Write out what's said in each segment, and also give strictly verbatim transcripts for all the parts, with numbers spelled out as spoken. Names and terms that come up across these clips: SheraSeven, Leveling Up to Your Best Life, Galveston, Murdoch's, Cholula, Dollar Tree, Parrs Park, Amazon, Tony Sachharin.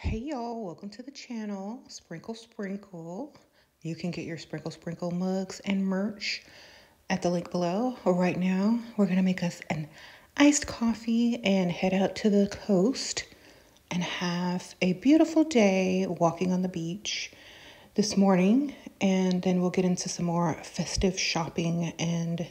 Hey y'all, welcome to the channel, Sprinkle Sprinkle. You can get your Sprinkle Sprinkle mugs and merch at the link below. Right now, we're gonna make us an iced coffee and head out to the coast and have a beautiful day walking on the beach this morning. And then we'll get into some more festive shopping and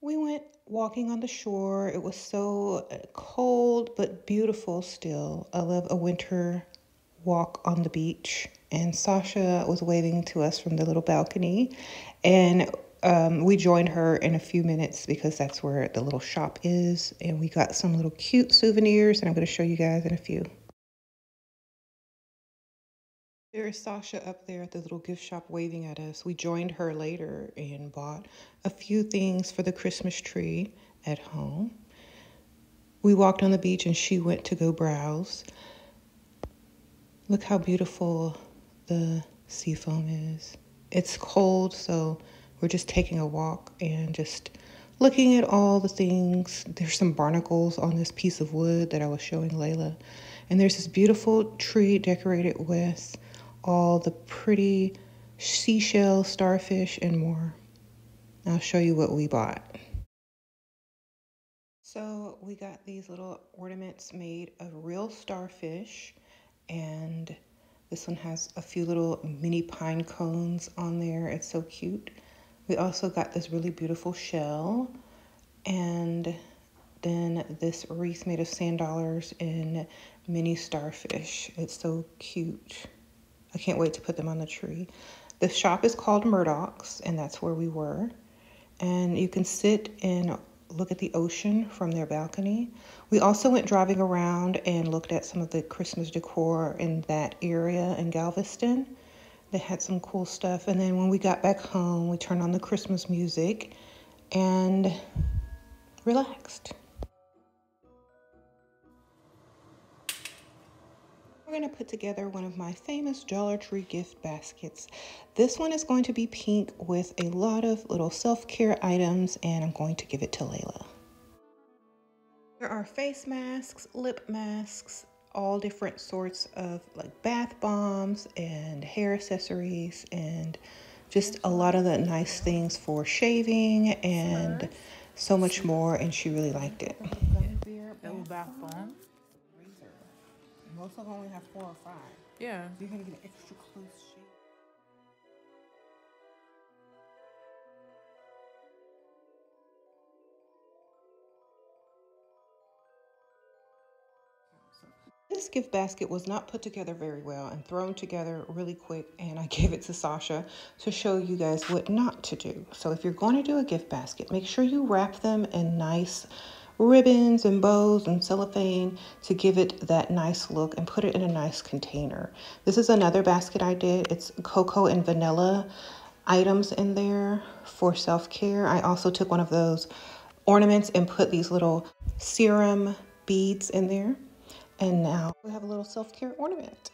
we went walking on the shore. It was so cold, but beautiful still. I love a winter walk on the beach. And Sasha was waving to us from the little balcony. And um, we joined her in a few minutes because that's where the little shop is. And we got some little cute souvenirs, and I'm going to show you guys in a few. There is Sasha up there at the little gift shop waving at us. We joined her later and bought a few things for the Christmas tree at home. We walked on the beach and she went to go browse. Look how beautiful the sea foam is. It's cold, so we're just taking a walk and just looking at all the things. There's some barnacles on this piece of wood that I was showing Layla. And there's this beautiful tree decorated with all the pretty seashell, starfish, and more. I'll show you what we bought. So we got these little ornaments made of real starfish, and this one has a few little mini pine cones on there. It's so cute. We also got this really beautiful shell, and then this wreath made of sand dollars and mini starfish. It's so cute. I can't wait to put them on the tree. The shop is called Murdoch's, and that's where we were. And you can sit and look at the ocean from their balcony. We also went driving around and looked at some of the Christmas decor in that area in Galveston. They had some cool stuff. And then when we got back home, we turned on the Christmas music and relaxed. We're going to put together one of my famous Dollar Tree gift baskets. This one is going to be pink with a lot of little self-care items, and I'm going to give it to Layla. There are face masks, lip masks, all different sorts of like bath bombs and hair accessories, and just a lot of the nice things for shaving and so much more, and she really liked it. Bath bomb. Most of them only have four or five. Yeah. So you're going to get an extra close shape. This gift basket was not put together very well and thrown together really quick, and I gave it to Sasha to show you guys what not to do. So if you're going to do a gift basket, make sure you wrap them in nice ribbons and bows and cellophane to give it that nice look, and put it in a nice container. This is another basket I did. It's cocoa and vanilla items in there for self-care. I also took one of those ornaments and put these little serum beads in there. And now we have a little self-care ornament.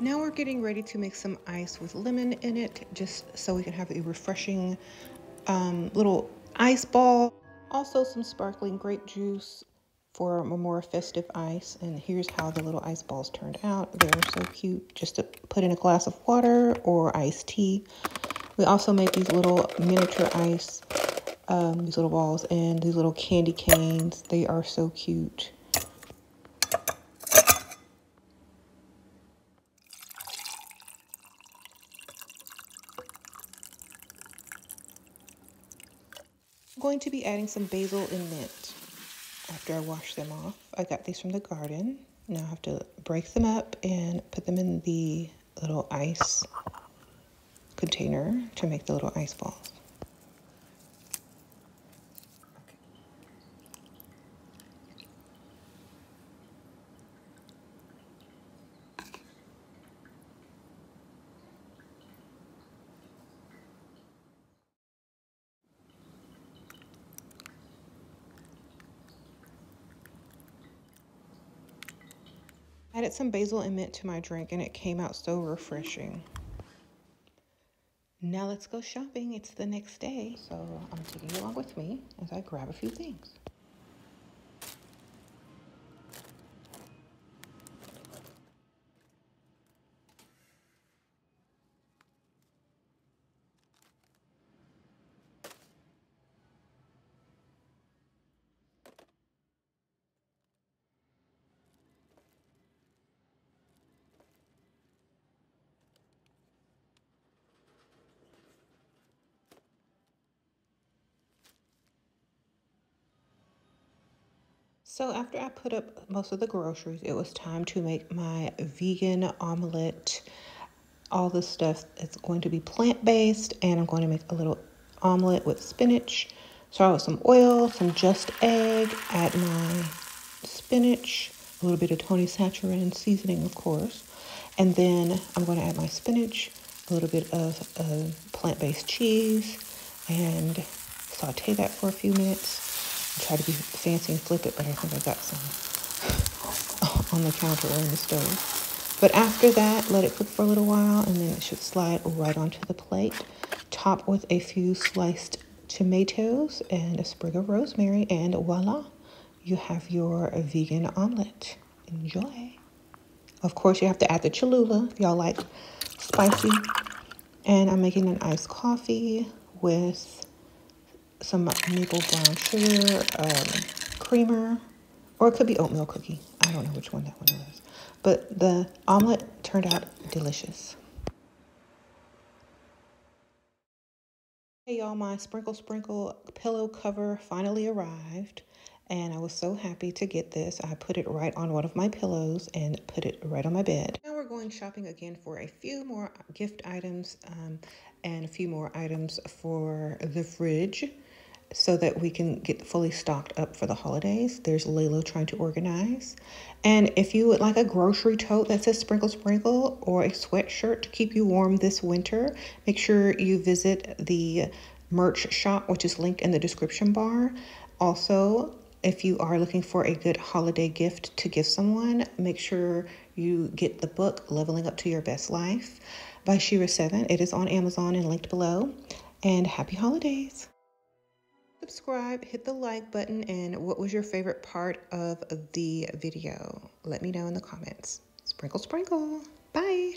Now we're getting ready to make some ice with lemon in it, just so we can have a refreshing um, little ice ball. Also some sparkling grape juice for a more festive ice. And here's how the little ice balls turned out. They're so cute, just to put in a glass of water or iced tea. We also make these little miniature ice, um, these little balls, and these little candy canes. They are so cute. Going to be adding some basil and mint after I wash them off. I got these from the garden. Now I have to break them up and put them in the little ice container to make the little ice balls. Added some basil and mint to my drink, and it came out so refreshing. Now let's go shopping. It's the next day, so I'm taking you along with me as I grab a few things. So after I put up most of the groceries, it was time to make my vegan omelet. All this stuff is going to be plant-based, and I'm going to make a little omelet with spinach. Start with some oil, some just egg, add my spinach, a little bit of Tony Sachharin seasoning, of course. And then I'm going to add my spinach, a little bit of uh, plant-based cheese, and saute that for a few minutes. Try to be fancy and flip it, but I think I got some on the counter or in the stove. But after that, let it cook for a little while, and then it should slide right onto the plate. Top with a few sliced tomatoes and a sprig of rosemary, and voila, you have your vegan omelet. Enjoy. Of course, you have to add the Cholula if y'all like spicy. And I'm making an iced coffee with some maple brown sugar, um, creamer, or it could be oatmeal cookie. I don't know which one that one was. But the omelet turned out delicious. Hey y'all, my Sprinkle Sprinkle pillow cover finally arrived, and I was so happy to get this. I put it right on one of my pillows and put it right on my bed. Now we're going shopping again for a few more gift items um, and a few more items for the fridge, so that we can get fully stocked up for the holidays. There's Layla trying to organize. And if you would like a grocery tote that says Sprinkle Sprinkle, or a sweatshirt to keep you warm this winter, make sure you visit the merch shop, which is linked in the description bar. Also, if you are looking for a good holiday gift to give someone, make sure you get the book, Leveling Up to Your Best Life by SheraSeven. It is on Amazon and linked below. And happy holidays. Subscribe, hit the like button, and what was your favorite part of the video? Let me know in the comments. Sprinkle, sprinkle. Bye.